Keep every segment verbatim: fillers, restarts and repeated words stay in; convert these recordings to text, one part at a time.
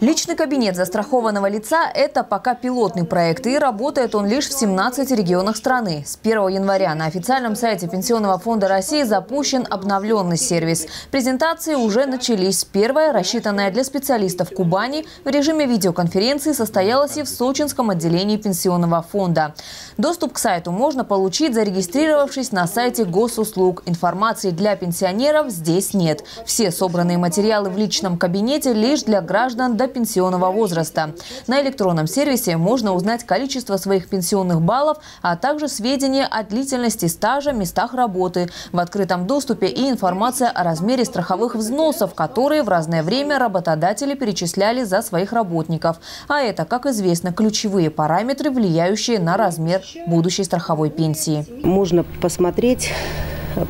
Личный кабинет застрахованного лица – это пока пилотный проект, и работает он лишь в семнадцати регионах страны. С первого января на официальном сайте Пенсионного фонда России запущен обновленный сервис. Презентации уже начались. Первая, рассчитанная для специалистов Кубани, в режиме видеоконференции состоялась и в Сочинском отделении Пенсионного фонда. Доступ к сайту можно получить, зарегистрировавшись на сайте госуслуг. Информации для пенсионеров здесь нет. Все собранные материалы в личном кабинете лишь для граждан до пенсионного возраста. На электронном сервисе можно узнать количество своих пенсионных баллов, а также сведения о длительности стажа, местах работы. В открытом доступе и информация о размере страховых взносов, которые в разное время работодатели перечисляли за своих работников. А это, как известно, ключевые параметры, влияющие на размер будущей страховой пенсии. Можно посмотреть,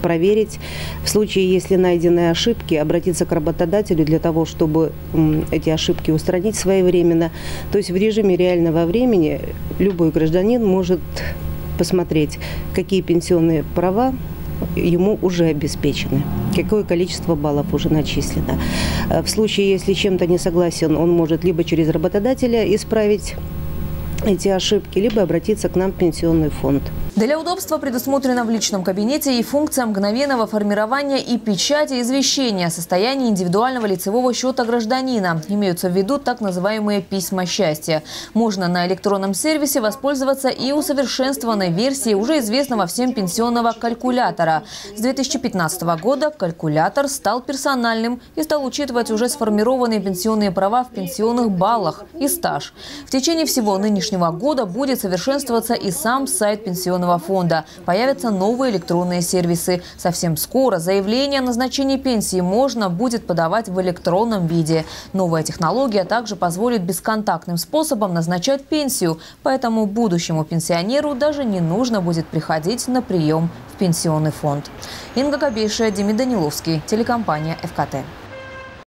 проверить. В случае, если найдены ошибки, обратиться к работодателю для того, чтобы эти ошибки устранить своевременно. То есть в режиме реального времени любой гражданин может посмотреть, какие пенсионные права ему уже обеспечены, какое количество баллов уже начислено. В случае, если чем-то не согласен, он может либо через работодателя исправить эти ошибки, либо обратиться к нам в Пенсионный фонд. Для удобства предусмотрена в личном кабинете и функция мгновенного формирования и печати извещения о состоянии индивидуального лицевого счета гражданина. Имеются в виду так называемые письма счастья. Можно на электронном сервисе воспользоваться и усовершенствованной версией уже известного всем пенсионного калькулятора. С две тысячи пятнадцатого года калькулятор стал персональным и стал учитывать уже сформированные пенсионные права в пенсионных баллах и стаж. В течение всего нынешнего года будет совершенствоваться и сам сайт Пенсионного фонда. Появятся новые электронные сервисы. Совсем скоро заявление о назначении пенсии можно будет подавать в электронном виде. Новая технология также позволит бесконтактным способом назначать пенсию, поэтому будущему пенсионеру даже не нужно будет приходить на прием в Пенсионный фонд. Инга Кобейшина, Дима Даниловский, телекомпания ФКТ.